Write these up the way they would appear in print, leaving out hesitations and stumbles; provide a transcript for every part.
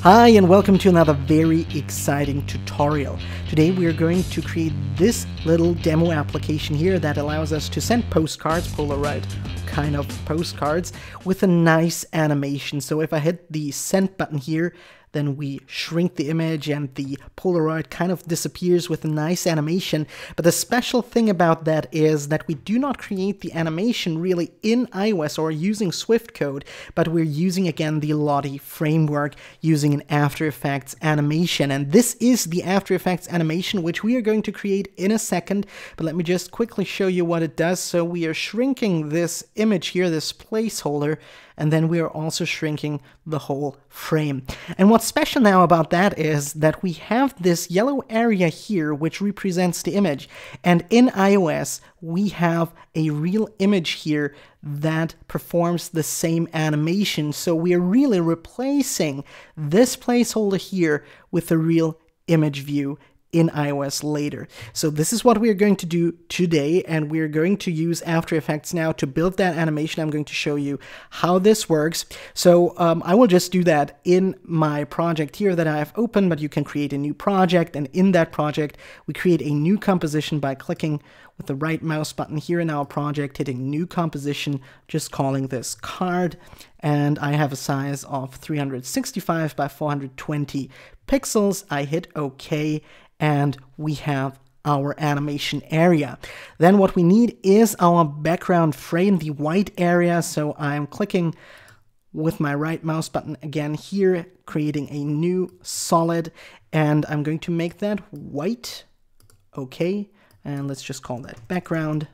Hi, and welcome to another very exciting tutorial. Today we are going to create this little demo application here that allows us to send postcards, Polaroid kind of postcards, with a nice animation. So if I hit the send button here, then we shrink the image and the Polaroid kind of disappears with a nice animation. But the special thing about that is that we do not create the animation really in iOS or using Swift code, but we're using, again, the Lottie framework using an After Effects animation. And this is the After Effects animation, which we are going to create in a second. But let me just quickly show you what it does. So we are shrinking this image here, this placeholder, and then we are also shrinking the whole frame. And what's special now about that is that we have this yellow area here, which represents the image. And in iOS, we have a real image here that performs the same animation. So we are really replacing this placeholder here with a real image view in iOS later. So this is what we are going to do today, and we're going to use After Effects now to build that animation. I'm going to show you how this works. So I will just do that in my project here that I have opened, but you can create a new project, and in that project we create a new composition by clicking with the right mouse button here in our project, hitting new composition, just calling this card. And I have a size of 365 by 420 pixels. I hit OK, and we have our animation area. Then what we need is our background frame, the white area. So I'm clicking with my right mouse button again here, creating a new solid, and I'm going to make that white. OK, and let's just call that background.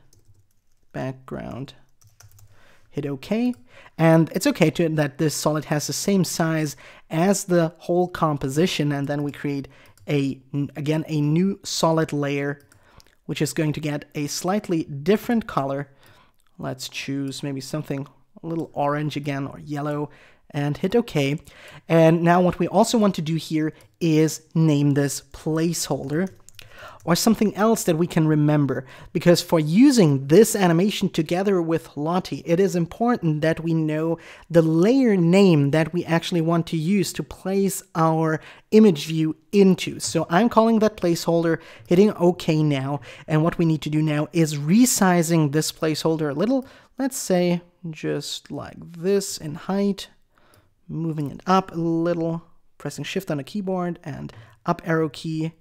Hit OK, and it's okay that this solid has the same size as the whole composition, and then we create a new solid layer, which is going to get a slightly different color. Let's choose maybe something a little orange again, or yellow, and hit OK. And now what we also want to do here is name this placeholder or something else that we can remember, because for using this animation together with Lottie, it is important that we know the layer name that we actually want to use to place our image view into. So I'm calling that placeholder, hitting OK now, and what we need to do now is resizing this placeholder a little, let's say just like this in height, moving it up a little, pressing Shift on the keyboard and up arrow key,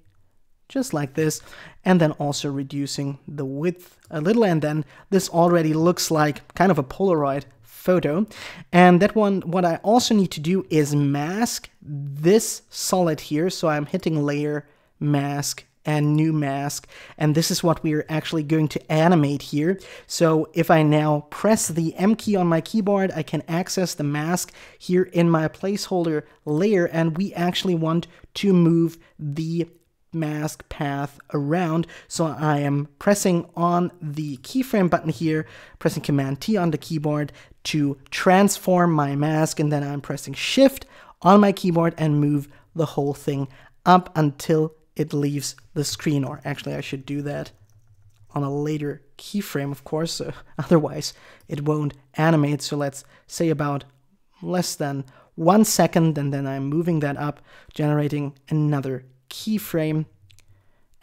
just like this, and then also reducing the width a little, and then this already looks like kind of a Polaroid photo. And that one, what I also need to do is mask this solid here, so I'm hitting layer, mask, and new mask, and this is what we are actually going to animate here. So if I now press the M key on my keyboard, I can access the mask here in my placeholder layer, and we actually want to move the mask path around. So I am pressing on the keyframe button here, pressing Command T on the keyboard to transform my mask, and then I'm pressing Shift on my keyboard and move the whole thing up until it leaves the screen. Or actually I should do that on a later keyframe, of course, so otherwise it won't animate. So let's say about less than 1 second, and then I'm moving that up, generating another keyframe,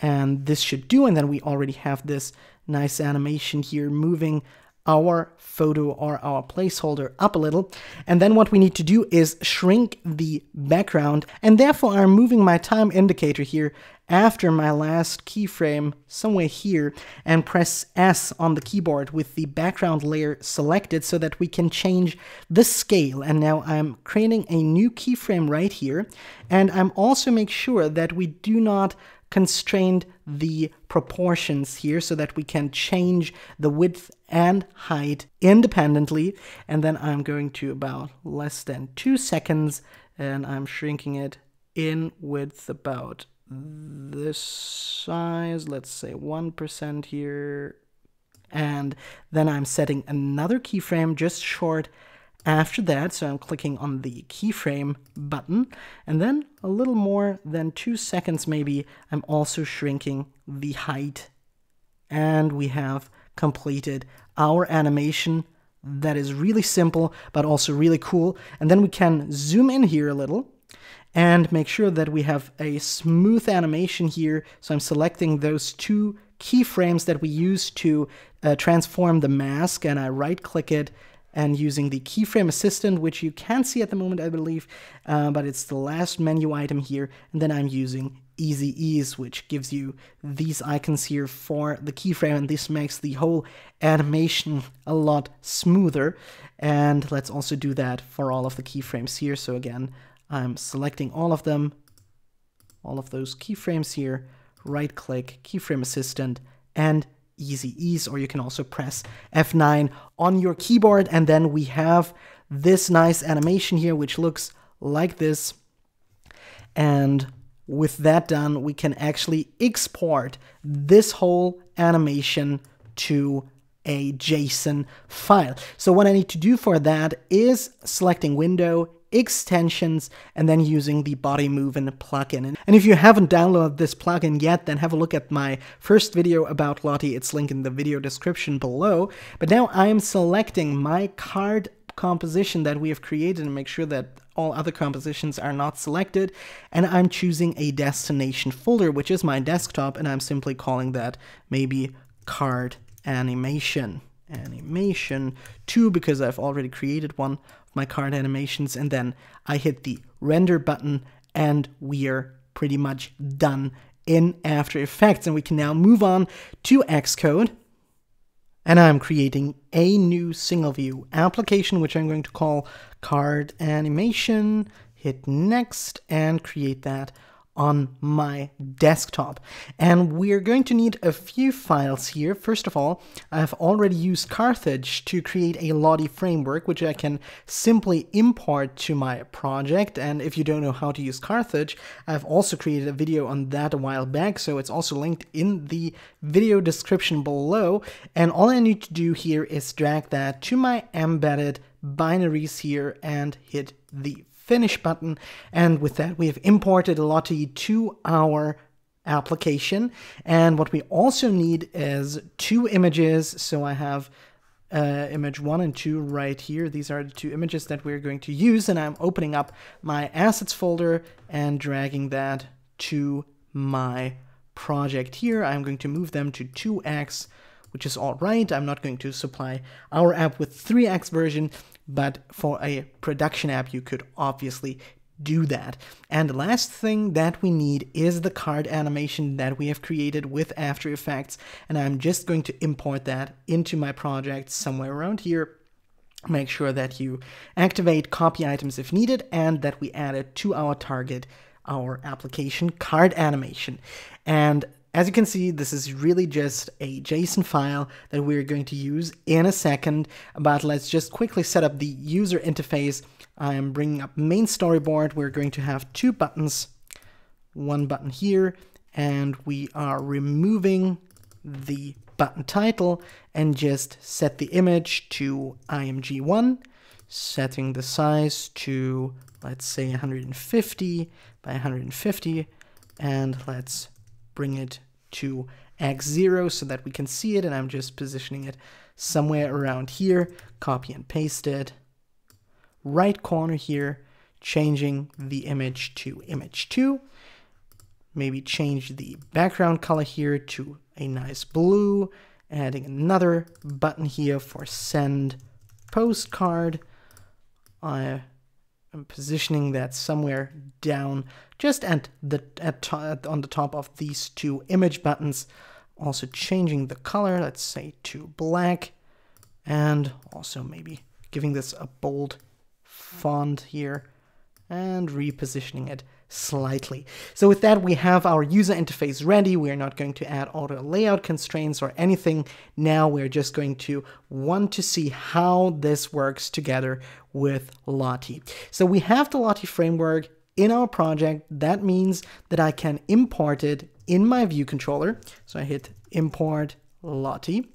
and this should do. And then we already have this nice animation here, moving our photo or our placeholder up a little. And then what we need to do is shrink the background, and therefore I'm moving my time indicator here after my last keyframe somewhere here, and press S on the keyboard with the background layer selected so that we can change the scale. And now I'm creating a new keyframe right here, and I'm also make sure that we do not constrained the proportions here so that we can change the width and height independently. And then I'm going to about less than 2 seconds, and I'm shrinking it in width about this size, let's say 1% here. And then I'm setting another keyframe just short after that, so I'm clicking on the keyframe button, and then a little more than 2 seconds maybe, I'm also shrinking the height, and we have completed our animation that is really simple, but also really cool. And then we can zoom in here a little and make sure that we have a smooth animation here. So I'm selecting those two keyframes that we use to transform the mask, and I right click it, and using the keyframe assistant, which you can't see at the moment, I believe, but it's the last menu item here. And then I'm using Easy Ease, which gives you these icons here for the keyframe, and this makes the whole animation a lot smoother. And let's also do that for all of the keyframes here. So again, I'm selecting all of them, all of those keyframes here, right click, keyframe assistant, and Easy Ease, or you can also press F9 on your keyboard. And then we have this nice animation here, which looks like this. And with that done, we can actually export this whole animation to a JSON file. So what I need to do for that is selecting Window, Extensions, and then using the Bodymovin plugin. And if you haven't downloaded this plugin yet, then have a look at my first video about Lottie. It's linked in the video description below. But now I am selecting my card composition that we have created and make sure that all other compositions are not selected. And I'm choosing a destination folder, which is my desktop, and I'm simply calling that maybe card animation. Animation 2, because I've already created one of my card animations, and then I hit the render button and we're pretty much done in After Effects. And we can now move on to Xcode, and I'm creating a new single view application, which I'm going to call Card Animation, hit next, and create that on my desktop. And we're going to need a few files here. First of all, I've already used Carthage to create a Lottie framework, which I can simply import to my project. And if you don't know how to use Carthage, I've also created a video on that a while back, so it's also linked in the video description below. And all I need to do here is drag that to my embedded binaries here and hit the Finish button, and with that we have imported Lottie to our application. And what we also need is two images, so I have image 1 and 2 right here. These are the two images that we're going to use, and I'm opening up my assets folder and dragging that to my project here. I'm going to move them to 2x, which is all right. I'm not going to supply our app with 3x version, but for a production app, you could obviously do that. And the last thing that we need is the card animation that we have created with After Effects. And I'm just going to import that into my project somewhere around here. Make sure that you activate copy items if needed, and that we add it to our target, our application card animation. And as you can see, this is really just a JSON file that we're going to use in a second, but let's just quickly set up the user interface. I'm bringing up main storyboard. We're going to have two buttons, one button here, and we are removing the button title and just set the image to IMG1, setting the size to, let's say, 150 by 150, and let's bring it to X0 so that we can see it, and I'm just positioning it somewhere around here. Copy and paste it. Right corner here, changing the image to image 2. Maybe change the background color here to a nice blue. Adding another button here for send postcard. I'm positioning that somewhere down, just on the top of these two image buttons. Also changing the color, let's say to black, and also maybe giving this a bold font here and repositioning it slightly. So with that, we have our user interface ready. We're not going to add auto layout constraints or anything. Now we're just going to want to see how this works together with Lottie. So we have the Lottie framework in our project. That means that I can import it in my view controller. So I hit import Lottie.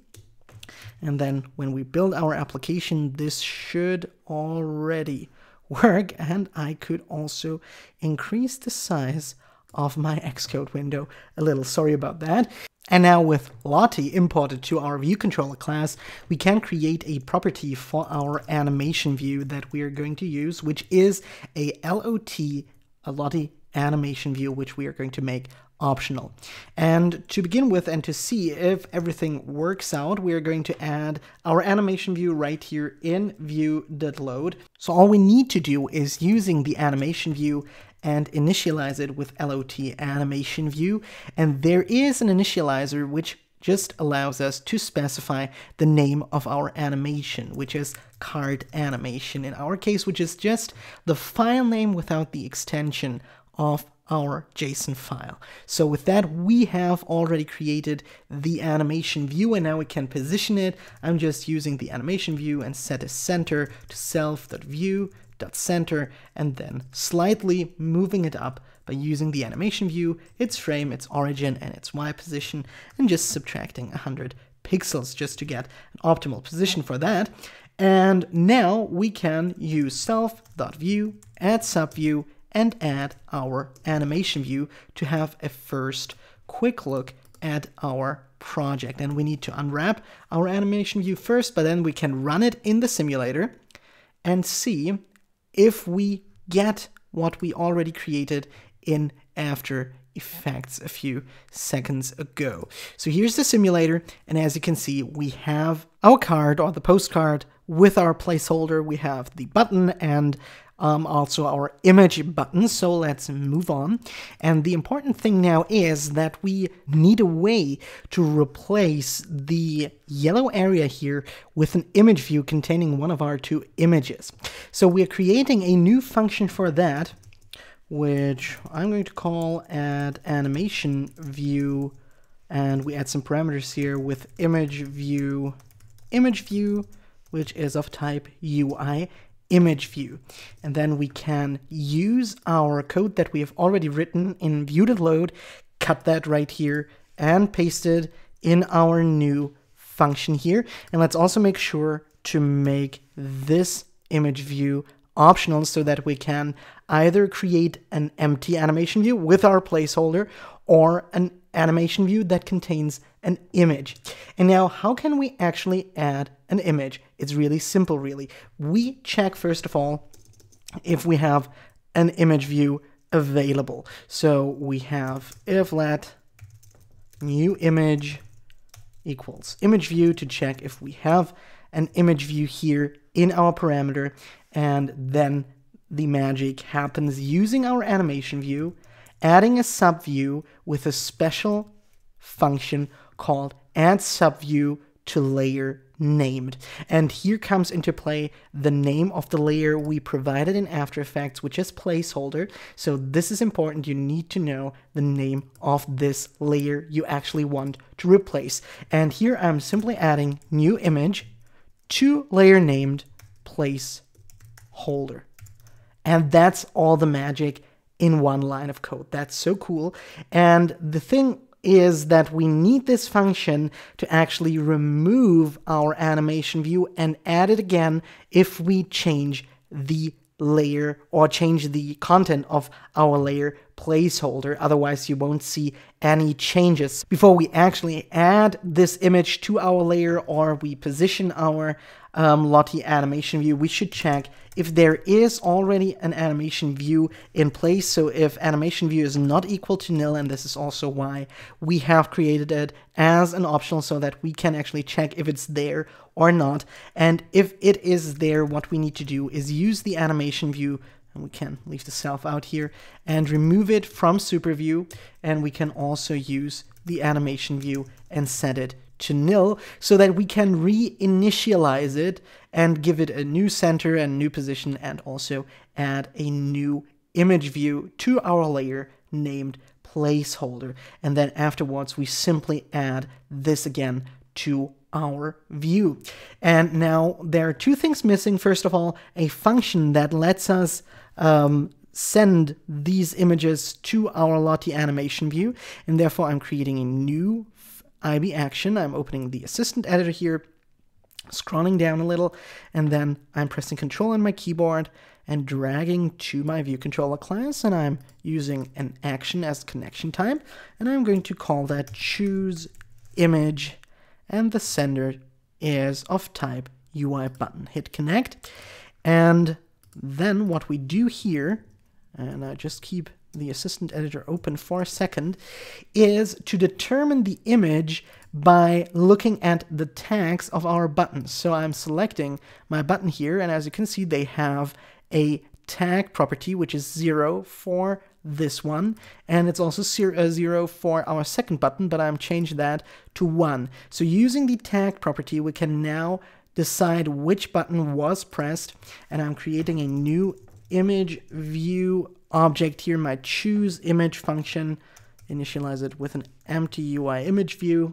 And then when we build our application, this should already work, and I could also increase the size of my Xcode window. A little sorry about that. And now with Lottie imported to our view controller class, we can create a property for our animation view that we are going to use, which is a LOT, a Lottie animation view, which we are going to make optional. And to begin with, and to see if everything works out, we are going to add our animation view right here in view.load. So all we need to do is using the animation view and initialize it with LOT animation view. And there is an initializer which just allows us to specify the name of our animation, which is card animation in our case, which is just the file name without the extension of our JSON file. So with that, we have already created the animation view, and now we can position it. I'm just using the animation view and set a center to self.view.center, and then slightly moving it up by using the animation view, its frame, its origin, and its Y position, and just subtracting 100 pixels just to get an optimal position for that. And now we can use self.view, add subview, and add our animation view to have a first quick look at our project. And we need to unwrap our animation view first, but then we can run it in the simulator and see if we get what we already created in After Effects a few seconds ago. So here's the simulator, and as you can see, we have our card or the postcard with our placeholder. We have the button and also our image button. So let's move on. And the important thing now is that we need a way to replace the yellow area here with an image view containing one of our two images. So we're creating a new function for that, which I'm going to call add animation view. And we add some parameters here with image view, which is of type UI. Image view. And then we can use our code that we have already written in view.load, cut that right here and paste it in our new function here. And let's also make sure to make this image view optional so that we can either create an empty animation view with our placeholder or an animation view that contains an image. And now how can we actually add an image? It's really simple, really. We check, first of all, if we have an image view available. So we have if let new image equals image view to check if we have an image view here in our parameter. And then the magic happens using our animation view, adding a subview with a special function called add subview to layer named. And here comes into play the name of the layer we provided in After Effects, which is placeholder. So this is important. You need to know the name of this layer you actually want to replace. And here I'm simply adding new image to layer named placeholder. And that's all the magic in one line of code. That's so cool. And the thing is that we need this function to actually remove our animation view and add it again if we change the layer or change the content of our layer placeholder. Otherwise, you won't see any changes before we actually add this image to our layer or we position our Lottie animation view. We should check if there is already an animation view in place. So if animation view is not equal to nil, and this is also why we have created it as an optional so that we can actually check if it's there or not. And if it is there, what we need to do is use the animation view, and we can leave the self out here and remove it from superview. And we can also use the animation view and set it to nil so that we can reinitialize it and give it a new center and new position and also add a new image view to our layer named placeholder. And then afterwards, we simply add this again to our view. And now there are two things missing. First of all, a function that lets us send these images to our Lottie animation view. And therefore, I'm creating a new IB action. I'm opening the assistant editor here, scrolling down a little, and then I'm pressing Control on my keyboard and dragging to my view controller class, and I'm using an action as connection type, and I'm going to call that choose image, and the sender is of type UI button. Hit connect, and then what we do here, and I just keep the assistant editor open for a second, is to determine the image by looking at the tags of our buttons. So I'm selecting my button here, and as you can see, they have a tag property, which is 0 for this one, and it's also 0 for our second button, but I'm changing that to 1. So using the tag property, we can now decide which button was pressed, and I'm creating a new image view object here, my choose image function, initialize it with an empty UI image view,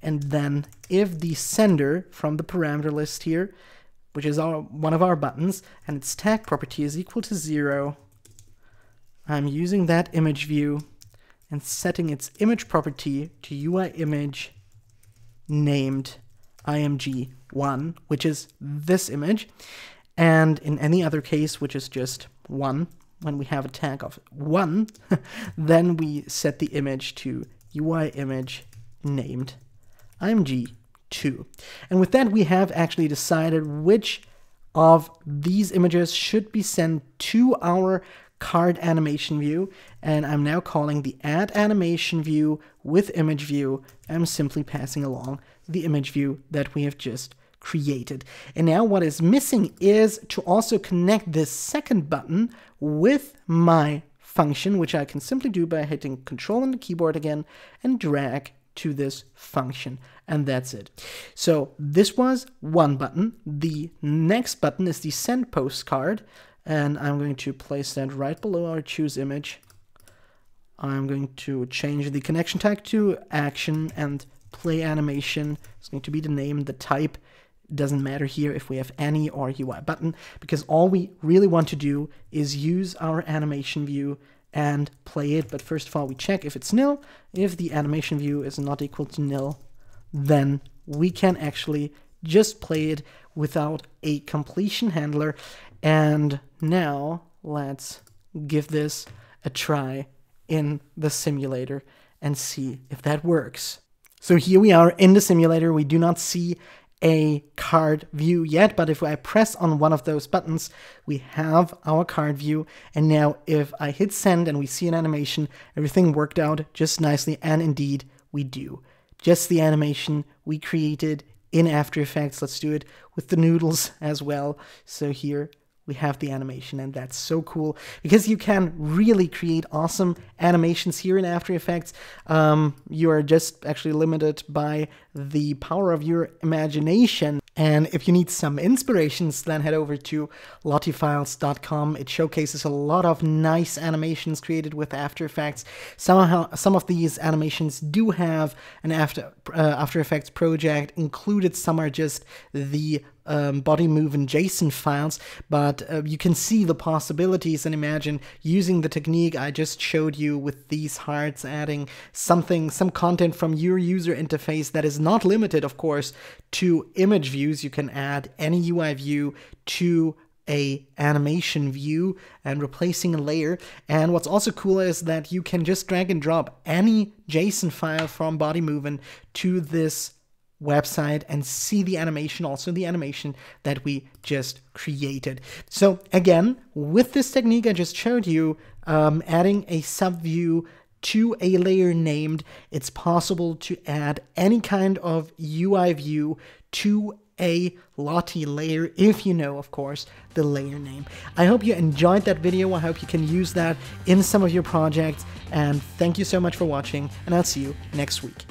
and then if the sender from the parameter list here, which is one of our buttons, and its tag property is equal to 0, I'm using that image view and setting its image property to UI image named img1, which is this image, and in any other case, which is just 1, when we have a tag of 1, then we set the image to UI image named img2. And with that, we have actually decided which of these images should be sent to our card animation view, and I'm now calling the add animation view with image view. I'm simply passing along the image view that we have just created. And now what is missing is to also connect this second button with my function, which I can simply do by hitting Control on the keyboard again and drag to this function, and that's it. So this was one button. The next button is the send postcard, and I'm going to place that right below our choose image. I'm going to change the connection tag to action, and play animation is going to be the name. The type doesn't matter here if we have any or UI button, because all we really want to do is use our animation view and play it. But first of all, we check if it's nil. If the animation view is not equal to nil, then we can actually just play it without a completion handler. And now let's give this a try in the simulator and see if that works. So here we are in the simulator. We do not see a card view yet, but if I press on one of those buttons, we have our card view. And now if I hit send and we see an animation, everything worked out just nicely. And indeed we do. Just the animation we created in After Effects. Let's do it with the noodles as well. So here we have the animation, and that's so cool because you can really create awesome animations here in After Effects. You are just actually limited by the power of your imagination. And if you need some inspirations, then head over to lottiefiles.com. It showcases a lot of nice animations created with After Effects. Some of these animations do have an After Effects project included. Some are just the Bodymovin JSON files, but you can see the possibilities and imagine using the technique I just showed you with these hearts, adding some content from your user interface that is not limited, of course, to image views. You can add any UI view to a animation view and replacing a layer. And what's also cool is that you can just drag and drop any JSON file from Bodymovin to this website and see the animation, also the animation that we just created. So again, with this technique I just showed you, adding a subview to a layer named, it's possible to add any kind of UI view to a Lottie layer, if you know, of course, the layer name. I hope you enjoyed that video. I hope you can use that in some of your projects. And thank you so much for watching, and I'll see you next week.